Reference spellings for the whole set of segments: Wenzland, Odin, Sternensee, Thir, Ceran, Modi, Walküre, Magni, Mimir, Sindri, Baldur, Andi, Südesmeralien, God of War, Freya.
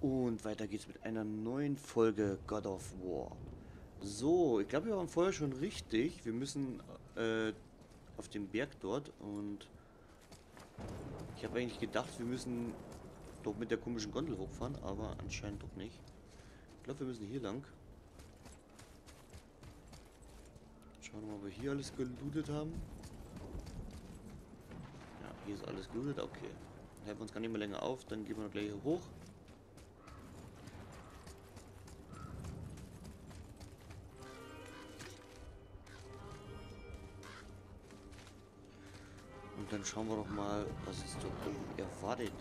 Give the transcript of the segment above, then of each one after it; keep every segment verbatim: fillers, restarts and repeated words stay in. Und weiter geht's mit einer neuen Folge God of War. So, ich glaube, wir waren vorher schon richtig. Wir müssen äh, auf den Berg dort und ich habe eigentlich gedacht, wir müssen doch mit der komischen Gondel hochfahren, aber anscheinend doch nicht. Ich glaube, wir müssen hier lang. Schauen wir mal, ob wir hier alles gelootet haben. Ja, hier ist alles gelootet, okay. Dann halten wir uns gar nicht mehr länger auf, dann gehen wir noch gleich hier hoch. Und dann schauen wir doch mal, was ist da oben erwartet.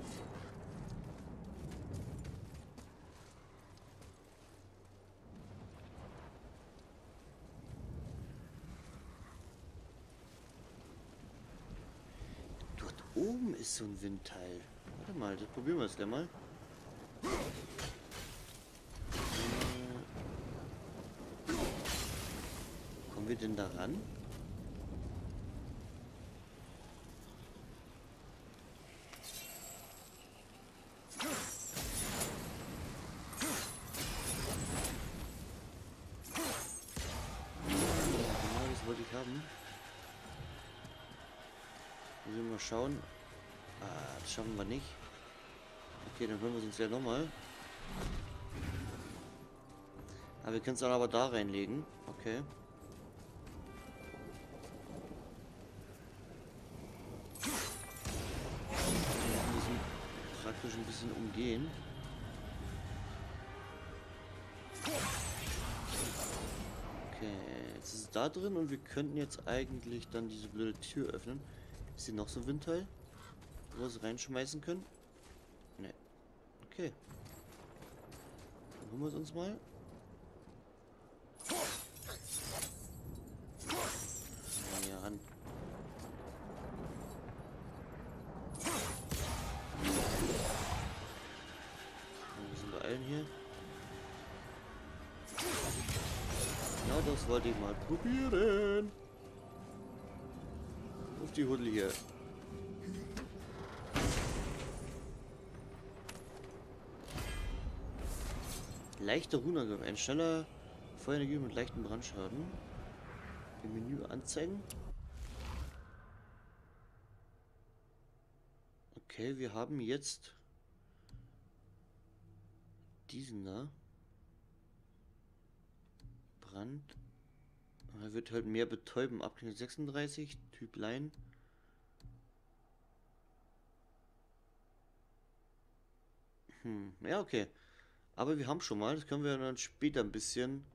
Dort oben ist so ein Windteil. Warte mal, das probieren wir jetzt gleich mal. Äh, kommen wir denn da ran? Schauen. Ah, das schaffen wir nicht. Okay, dann hören wir es uns ja nochmal. Aber wir können es dann aber da reinlegen. Okay. Wir müssen praktisch ein bisschen umgehen. Okay, jetzt ist es da drin und wir könnten jetzt eigentlich dann diese blöde Tür öffnen. Ist hier noch so ein Windteil, wo wir es reinschmeißen können? Ne. Okay. Dann holen wir es uns mal. Ja, ran. Wir müssen beeilen hier. Genau das wollte ich mal probieren. Die Huddel hier. Leichter Runangriff. Ein schneller Feuerenergie mit leichten Brandschaden. Im Menü anzeigen. Okay, wir haben jetzt diesen da. Brand. Er wird halt mehr betäuben. Abklinge sechsunddreißig. Typ Lein. Hm, ja, okay. Aber wir haben schon mal. Das können wir dann später ein bisschen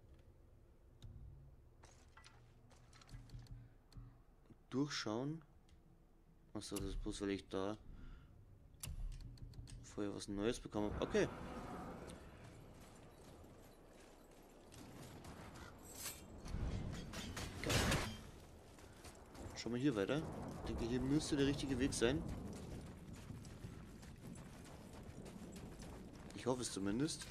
durchschauen. Achso, das ist bloß, weil ich da vorher was Neues bekommen habe. Okay. Schauen wir hier weiter. Ich denke, hier müsste der richtige Weg sein. Ich hoffe es zumindest.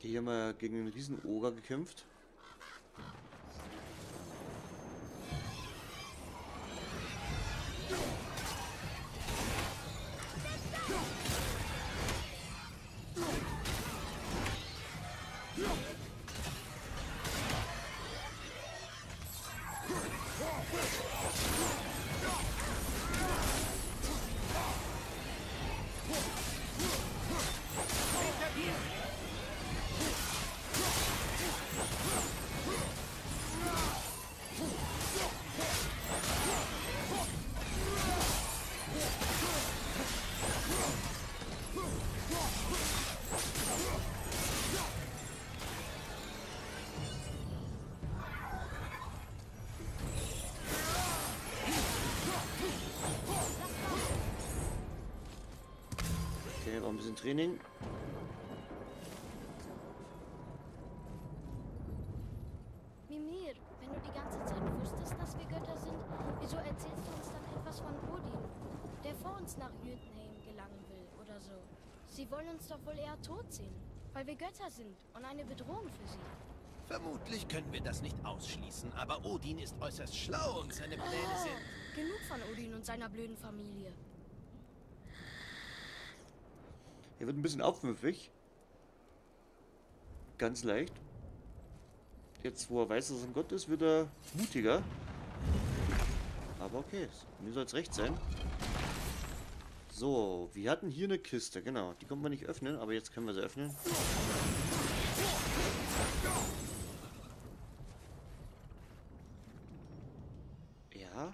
Hier haben wir gegen einen riesen Oger gekämpft. Ein bisschen Training. Sie wollen uns doch wohl eher tot sehen, weil wir Götter sind und eine Bedrohung für sie. Vermutlich können wir das nicht ausschließen, aber Odin ist äußerst schlau und seine Pläne sind... Ah, genug von Odin und seiner blöden Familie. Er wird ein bisschen aufmüffig. Ganz leicht. Jetzt, wo er weiß, dass es ein Gott ist, wird er mutiger. Aber okay, mir soll es recht sein. So, wir hatten hier eine Kiste, genau. Die konnten wir nicht öffnen, aber jetzt können wir sie öffnen. Ja?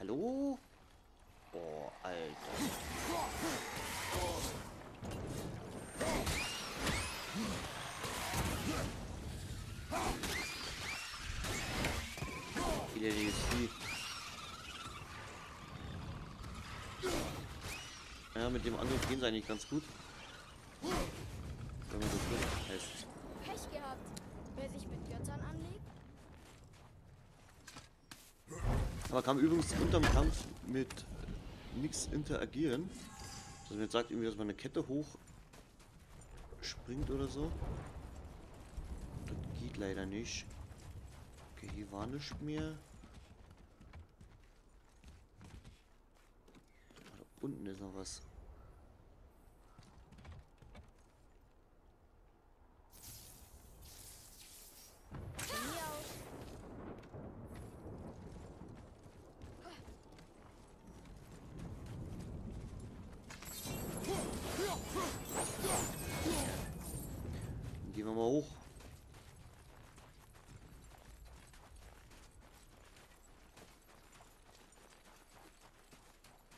Hallo? Oh, Alter. Ja, mit dem anderen gehen sie eigentlich ganz gut. Wenn man so gut heißt. Pech gehabt. Wer sich mit Göttern anlegt. Aber kann übrigens unterm Kampf mit nichts interagieren. Also man sagt irgendwie, dass man eine Kette hoch springt oder so. Das geht leider nicht. Okay, hier war nichts mehr. Unten ist noch was. Dann gehen wir mal hoch.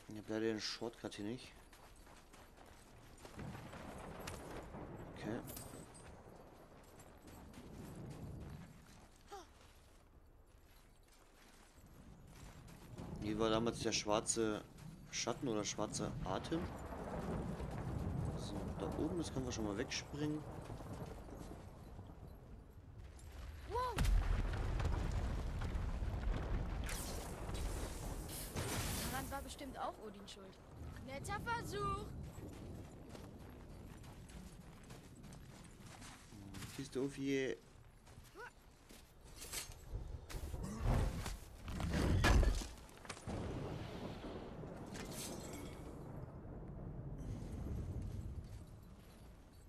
Ich habe leider den Shortcut hier nicht. Okay. Hier war damals der schwarze Schatten oder schwarze Atem. So, da oben, das können wir schon mal wegspringen. Bestimmt auch Odin schuld. Netter Versuch. Siehst du auf je.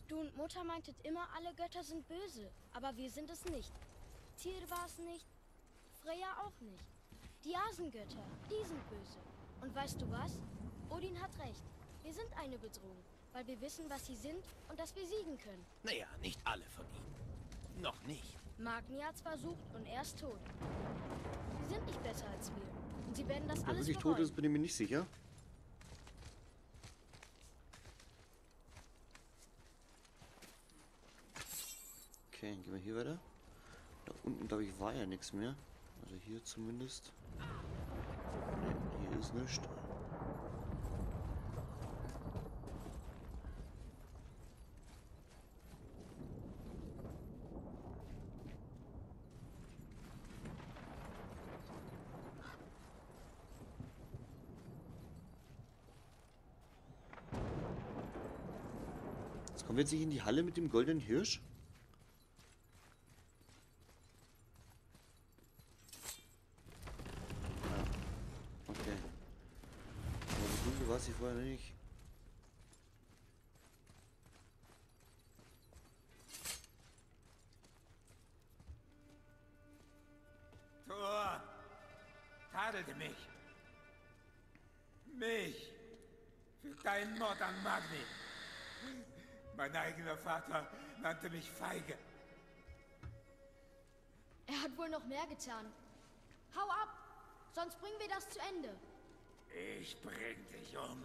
Du und Mutter meintet immer, alle Götter sind böse, aber wir sind es nicht. Thir war es nicht, Freya auch nicht. Die Asengötter, die sind böse. Und weißt du was? Odin hat recht. Wir sind eine Bedrohung, weil wir wissen, was sie sind und dass wir siegen können. Naja, nicht alle von ihnen. Noch nicht. Magni hat's versucht und er ist tot. Sie sind nicht besser als wir. Und sie werden das alles bereuen. Wenn sie tot ist, bin ich mir nicht sicher. Okay, dann gehen wir hier weiter. Da unten, glaube ich, war ja nichts mehr. Also hier zumindest. Ist nicht. Jetzt kommen wir jetzt nicht in die Halle mit dem goldenen Hirsch. Ich vorher nicht. Tor! Tadelte mich! Mich! Für deinen Mord an Magni! Mein eigener Vater nannte mich feige. Er hat wohl noch mehr getan. Hau ab! Sonst bringen wir das zu Ende. Ich bring dich um.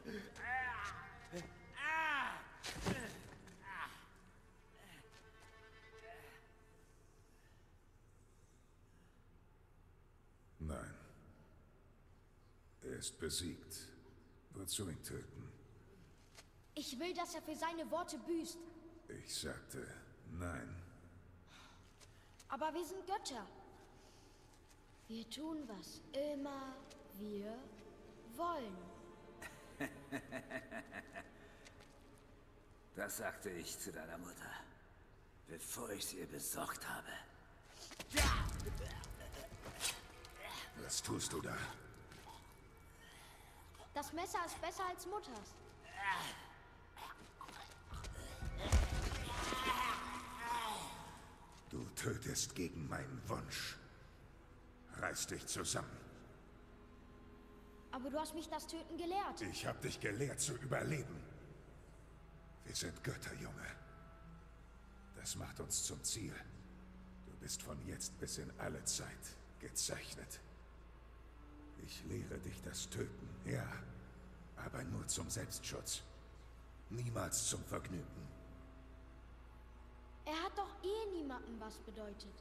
Nein. Er ist besiegt. Wozu soll ihn töten? Ich will, dass er für seine Worte büßt. Ich sagte nein. Aber wir sind Götter. Wir tun, was immer wir wollen. Das sagte ich zu deiner Mutter, bevor ich sie besorgt habe. Was tust du da? Das Messer ist besser als Mutters. Du tötest gegen meinen Wunsch. Reiß dich zusammen. Aber du hast mich das Töten gelehrt. Ich habe dich gelehrt zu überleben. Wir sind Götter, Junge. Das macht uns zum Ziel. Du bist von jetzt bis in alle Zeit gezeichnet. Ich lehre dich das Töten, ja, aber nur zum Selbstschutz. Niemals zum Vergnügen. Er hat doch eh niemandem was bedeutet.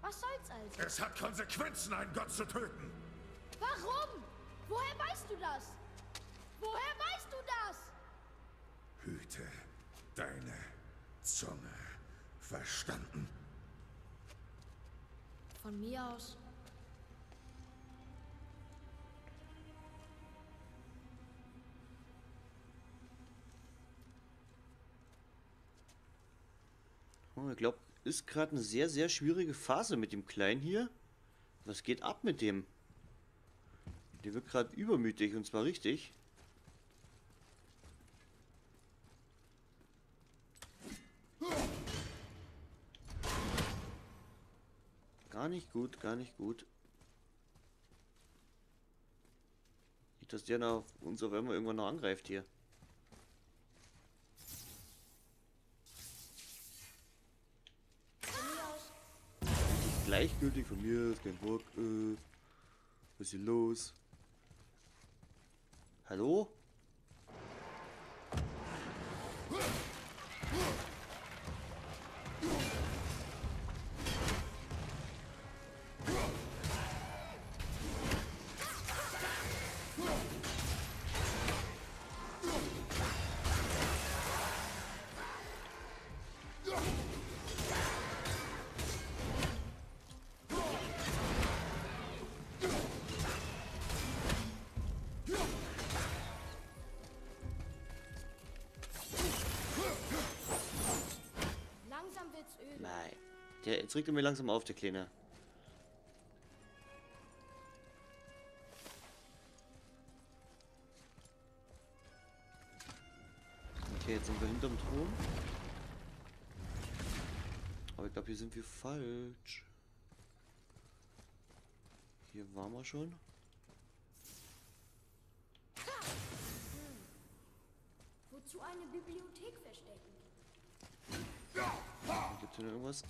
Was soll's also? Es hat Konsequenzen, einen Gott zu töten. Warum? Woher weißt du das? Woher weißt du das? Hüte deine Zunge. Verstanden? Von mir aus. Ich glaube, ist gerade eine sehr, sehr schwierige Phase mit dem Kleinen hier. Was geht ab mit dem? Der wird gerade übermütig und zwar richtig. Gar nicht gut, gar nicht gut. Nicht, dass der noch uns auf einmal irgendwann noch angreift hier. Gleichgültig von mir, ist kein Bock. Äh, was ist hier los? Hallo? Nein. Der, jetzt regt er mir langsam auf, der Kleine. Okay, jetzt sind wir hinterm Turm. Aber ich glaube, hier sind wir falsch. Hier waren wir schon. Wozu eine Bibliothek verstecken? Gibt es denn irgendwas?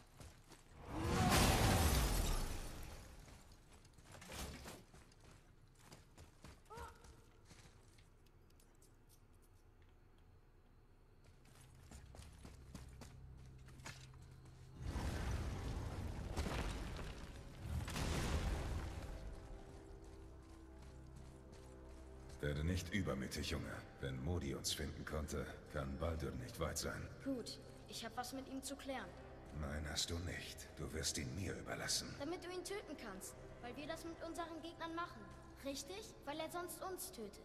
Werde nicht übermütig, Junge. Wenn Modi uns finden konnte, kann Baldur nicht weit sein. Gut. Ich habe was mit ihm zu klären. Nein, hast du nicht. Du wirst ihn mir überlassen. Damit du ihn töten kannst, weil wir das mit unseren Gegnern machen. Richtig? Weil er sonst uns tötet.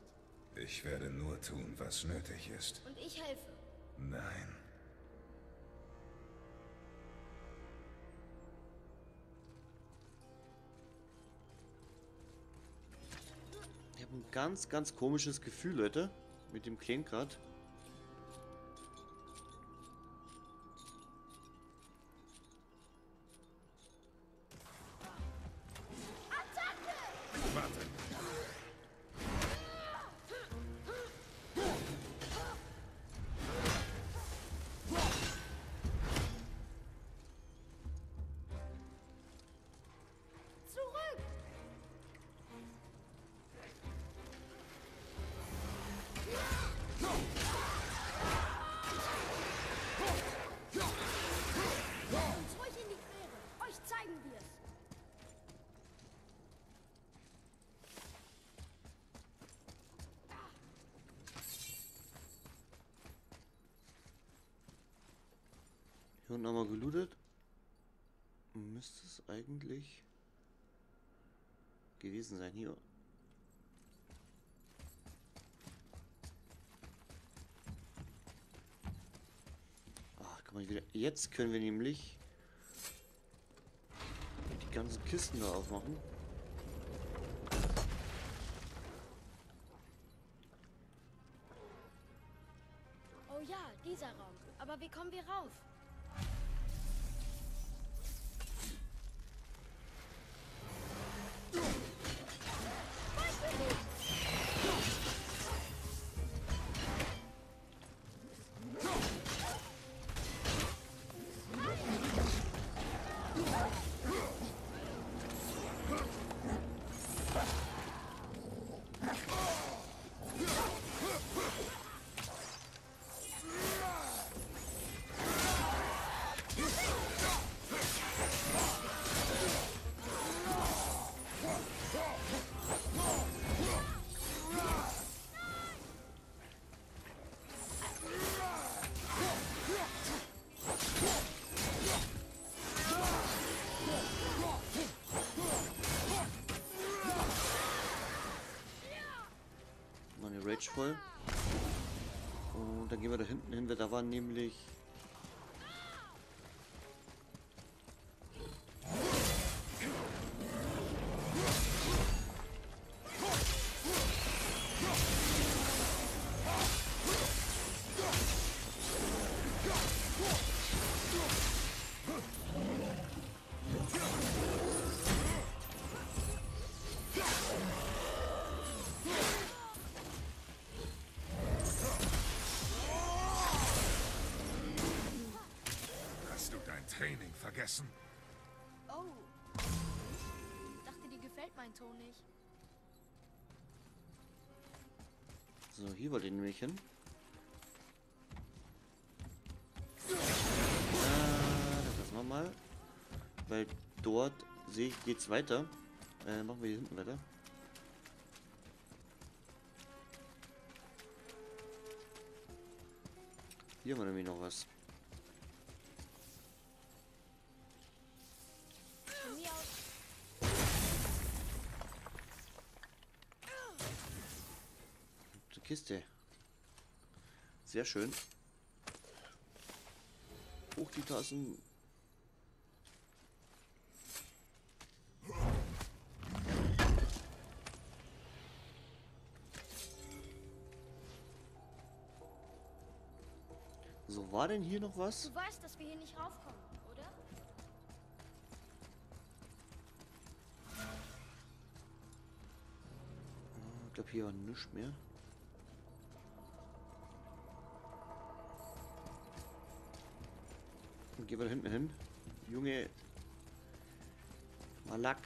Ich werde nur tun, was nötig ist. Und ich helfe. Nein. Ich habe ein ganz, ganz komisches Gefühl, Leute. Mit dem Kleinen gerade. Hier unten haben wir gelootet. Müsste es eigentlich gewesen sein hier. Kann man wieder. Jetzt können wir nämlich die ganzen Kisten da aufmachen. Oh ja, dieser Raum. Aber wie kommen wir rauf? Voll. Und dann gehen wir da hinten hin, da war nämlich Training vergessen. Oh. Ich dachte, dir gefällt mein Ton nicht. So, hier wollte ich nämlich hin. Äh, das lassen wir mal. Weil dort sehe ich, geht's weiter. Äh, machen wir hier hinten weiter. Hier haben wir nämlich noch was. Kiste. Sehr schön. Hoch die Tassen. So, war denn hier noch was? Du weißt, dass wir hier nicht raufkommen, oder? Ich glaube, hier war nichts mehr. Gehen wir da hinten hin. Junge. Malak.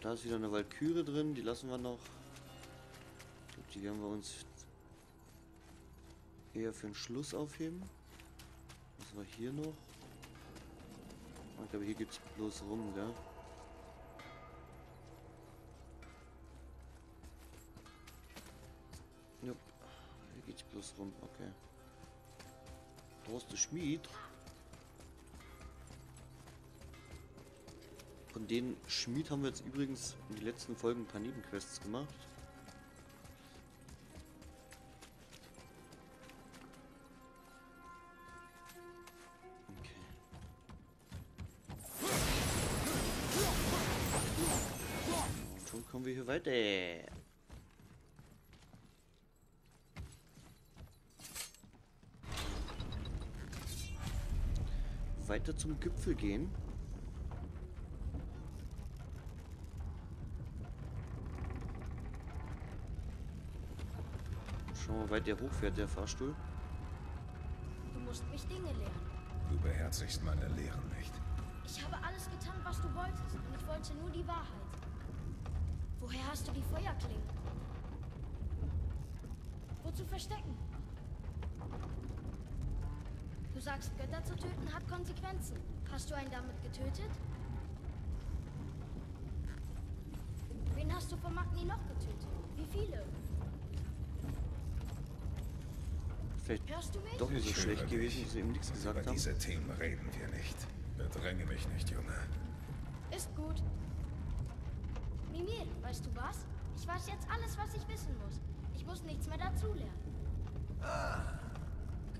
Da ist wieder eine Walküre drin. Die lassen wir noch. Die werden wir uns eher für den Schluss aufheben. Was war hier noch? Ich glaube, hier gibt es bloß rum, gell? Jupp. Hier geht's bloß rum. Okay. Brauchst du Schmied? Von den Schmied haben wir jetzt übrigens in den letzten Folgen ein paar Nebenquests gemacht. Okay. Und schon kommen wir hier weiter. Weiter zum Gipfel gehen. Schauen wir, wie weit der hochfährt, der Fahrstuhl. Du musst mich Dinge lehren. Du beherzigst meine Lehren nicht. Ich habe alles getan, was du wolltest. Und ich wollte nur die Wahrheit. Woher hast du die Feuerklingen? Wozu verstecken? Du sagst, Götter zu töten hat Konsequenzen. Hast du einen damit getötet? Wen hast du von Magni noch getötet? Wie viele? Vielleicht hörst du mich? Doch nicht so schlecht gewesen, dass sie ihm nichts gesagt haben. Über diese Themen reden wir nicht. Bedränge mich nicht, Junge. Ist gut. Mimir, weißt du was? Ich weiß jetzt alles, was ich wissen muss. Ich muss nichts mehr dazu lernen. Ah,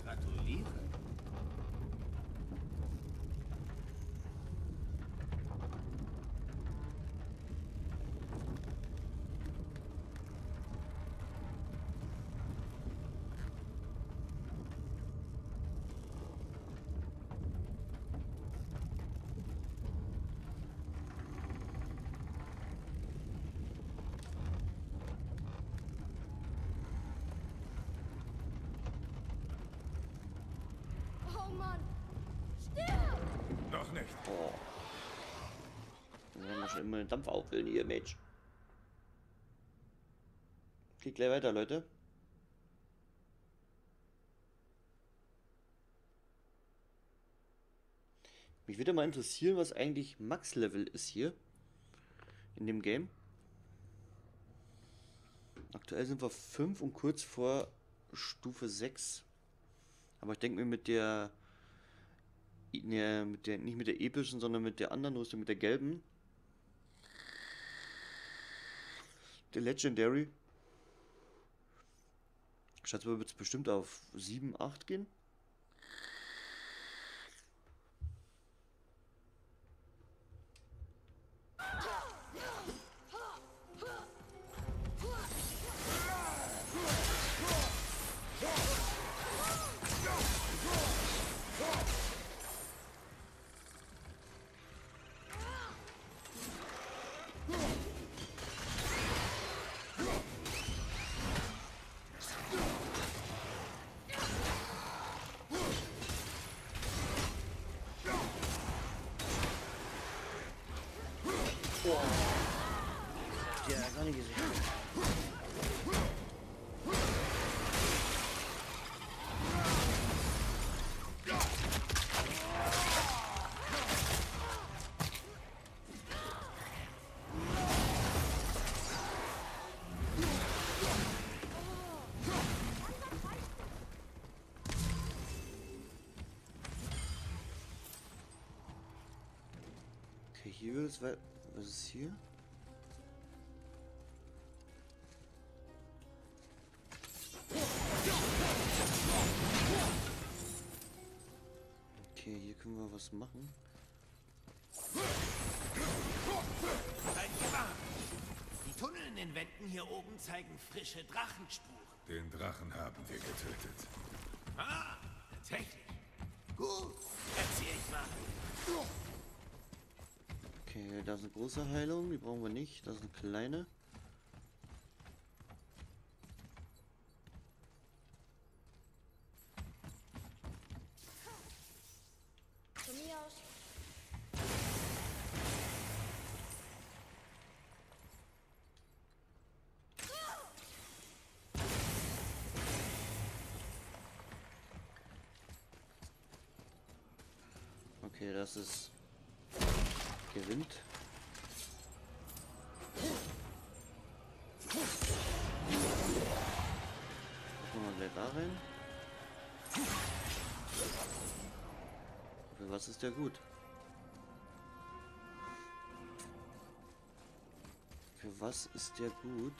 gratuliere. nicht. Boah. Dann werden wir schon immer den Dampf auffüllen hier, Mensch. Geht gleich weiter, Leute. Mich würde mal interessieren, was eigentlich Max-Level ist hier. In dem Game. Aktuell sind wir fünf und kurz vor Stufe sechs. Aber ich denke mir mit der, ne, mit der... Nicht mit der epischen, sondern mit der anderen Rüstung, mit der gelben. Der Legendary. Schätze, wird es bestimmt auf sieben, acht gehen. Hier ist, was ist hier? Okay, hier können wir was machen. Die Tunnel in den Wänden hier oben zeigen frische Drachenspuren. Den Drachen haben wir getötet. Ah, tatsächlich. Gut, erzähl ich mal. Okay, da ist eine große Heilung, die brauchen wir nicht. Da ist eine kleine. Von mir aus. Okay, das ist... gewinnt. Gucken wir mal gleich da rein. Für was ist der gut? Für was ist der gut?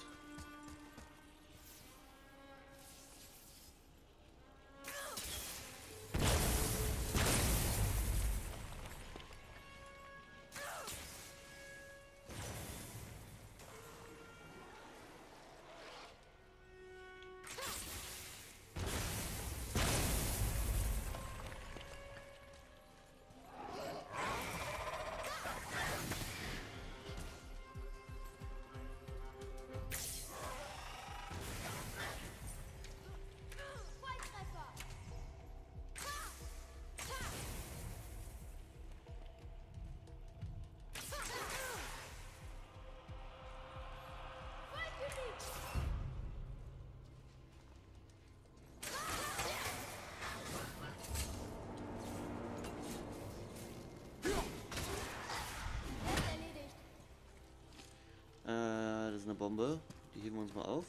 Eine Bombe, die heben wir uns mal auf.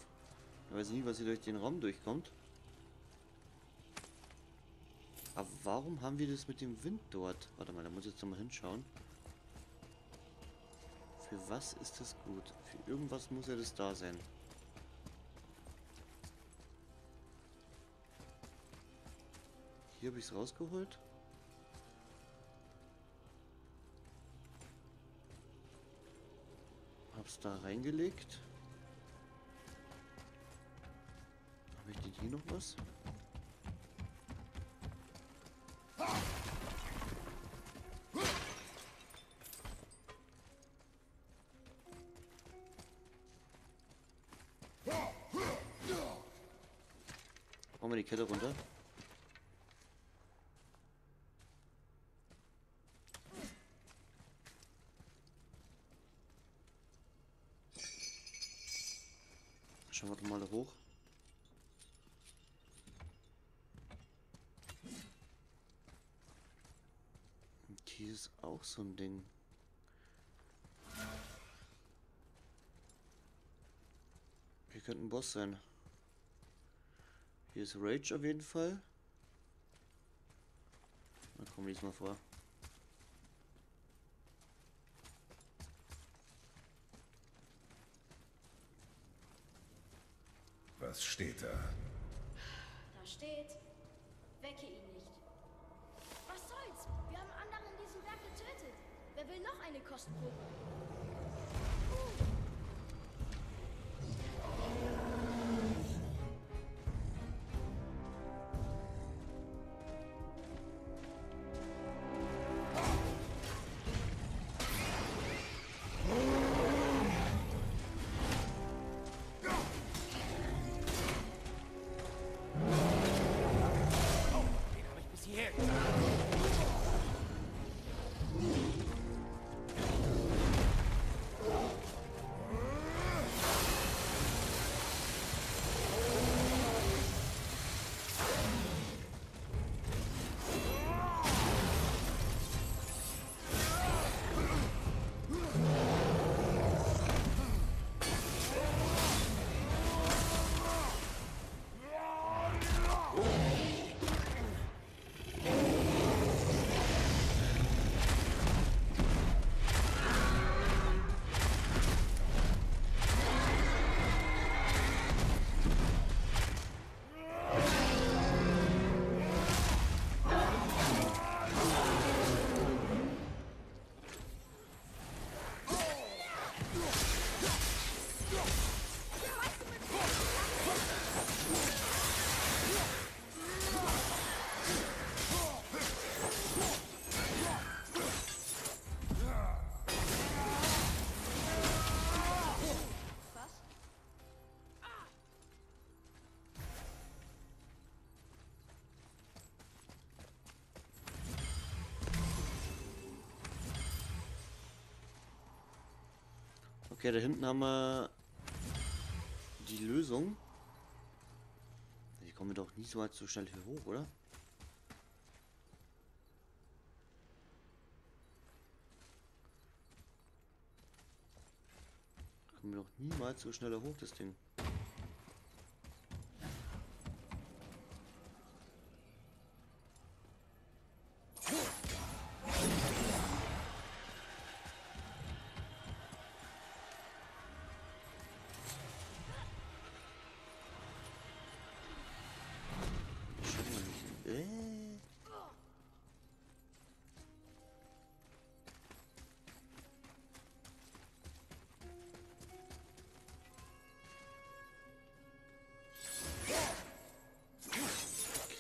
Ich weiß nicht, was hier durch den Raum durchkommt. Aber warum haben wir das mit dem Wind dort? Warte mal, da muss ich jetzt nochmal hinschauen. Für was ist das gut? Für irgendwas muss ja das da sein. Hier habe ich es rausgeholt. Da reingelegt. Habe ich denn hier noch was? Machen wir die Kette runter. Schauen wir doch mal da hoch. Und hier ist auch so ein Ding. Hier könnte ein Boss sein. Hier ist Rage auf jeden Fall. Na komm, lies mal vor. Was steht da? Da steht, wecke ihn nicht. Was soll's? Wir haben anderen in diesem Werk getötet. Wer will noch eine Kostprobe? Okay, da hinten haben wir die Lösung. Hier kommen wir doch nie so weit so schnell hier hoch, oder? Da kommen wir doch niemals so schnell hoch, das Ding.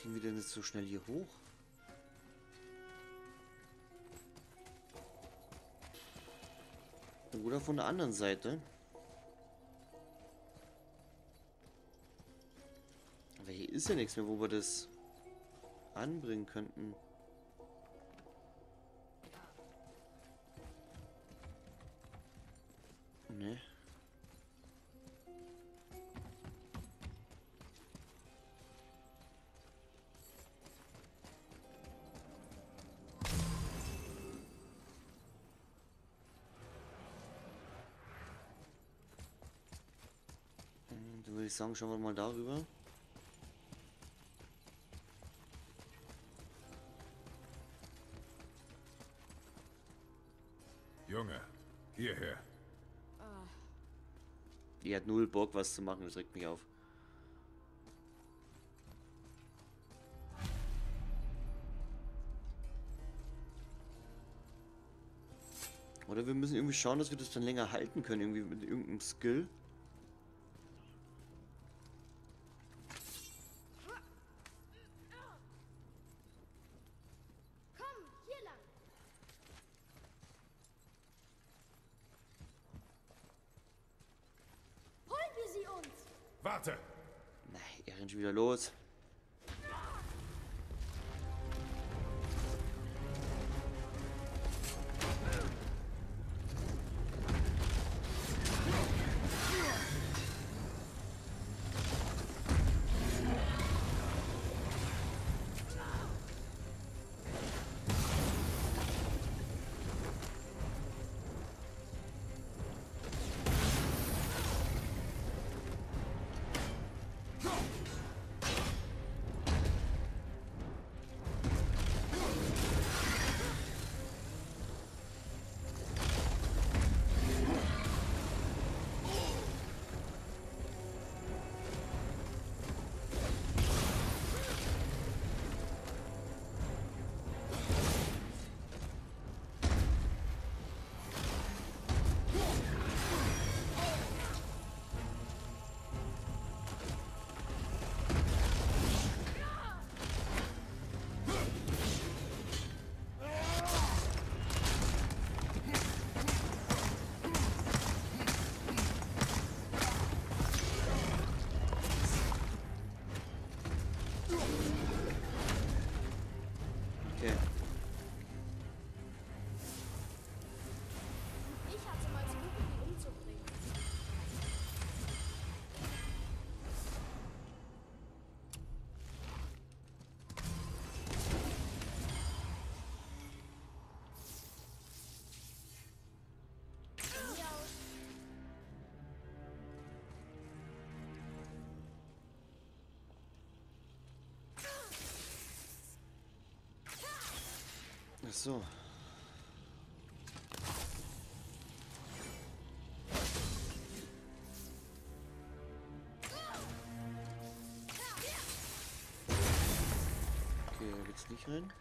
Wir denn jetzt so schnell hier hoch? Oder von der anderen Seite? Aber hier ist ja nichts mehr, wo wir das anbringen könnten. Ne? Ich sagen, schauen wir mal darüber. Junge, hierher. Ah. Die hat null Bock, was zu machen, das regt mich auf. Oder wir müssen irgendwie schauen, dass wir das dann länger halten können, irgendwie mit irgendeinem Skill. Warte! Na, er rennt schon wieder los. Ach so. Okay, da geht's nicht rein.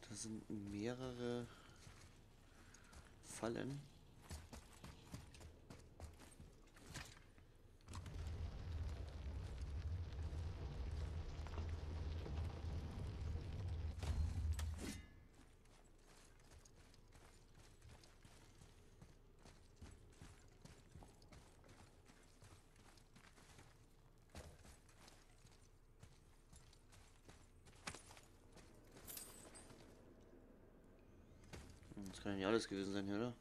Da sind mehrere Fallen. Das kann ja nicht alles gewesen sein hier, oder?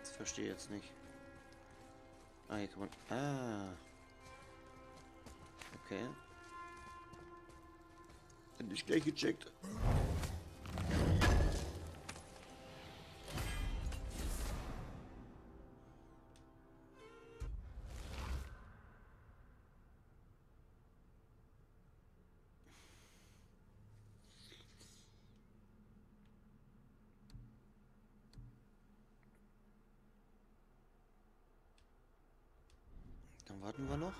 Das verstehe ich jetzt nicht. Ah, hier kann man... Ah. Okay. Hab ich gleich gecheckt. Dann warten wir noch.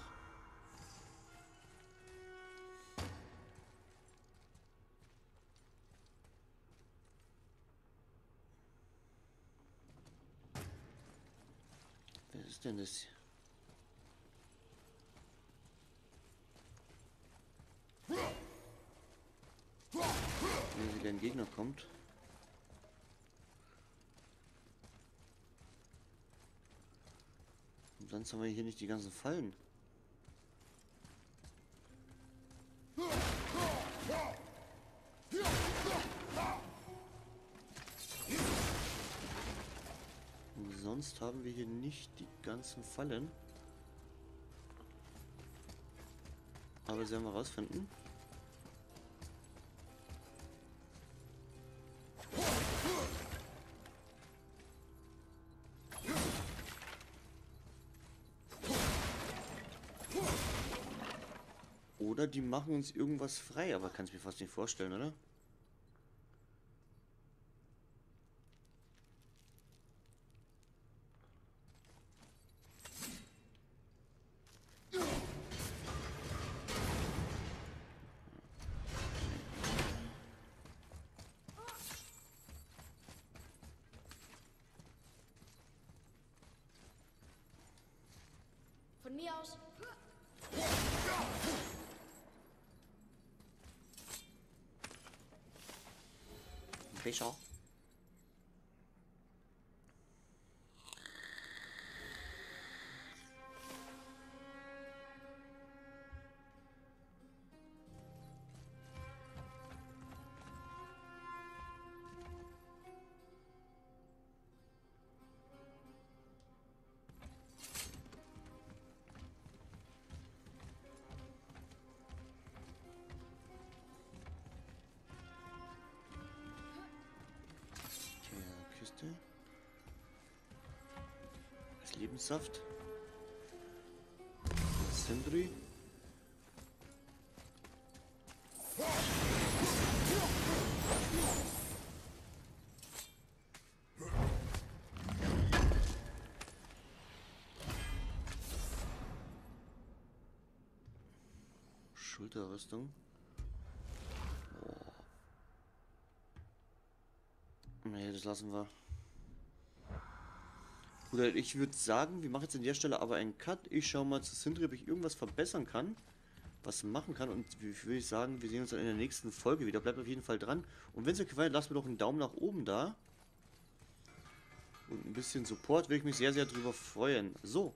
Was ist denn das? Wenn wieder ein Gegner kommt. Sonst haben wir hier nicht die ganzen Fallen. Und sonst haben wir hier nicht die ganzen Fallen. Aber sie werden wir rausfinden. Oder die machen uns irgendwas frei, aber kann es mir fast nicht vorstellen, oder? Von mir aus. Fischer. Das Lebenssaft. Das Sindri. Schulterrüstung. Nee, das lassen wir. Oder ich würde sagen, wir machen jetzt an der Stelle aber einen Cut. Ich schaue mal zu Sindri, ob ich irgendwas verbessern kann, was machen kann. Und ich würde sagen, wir sehen uns dann in der nächsten Folge wieder. Bleibt auf jeden Fall dran. Und wenn es euch gefallen hat, lasst mir doch einen Daumen nach oben da. ein bisschen Support, würde ich mich sehr, sehr drüber freuen. So,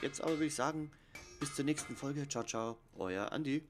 jetzt aber würde ich sagen, bis zur nächsten Folge. Ciao, ciao, euer Andi.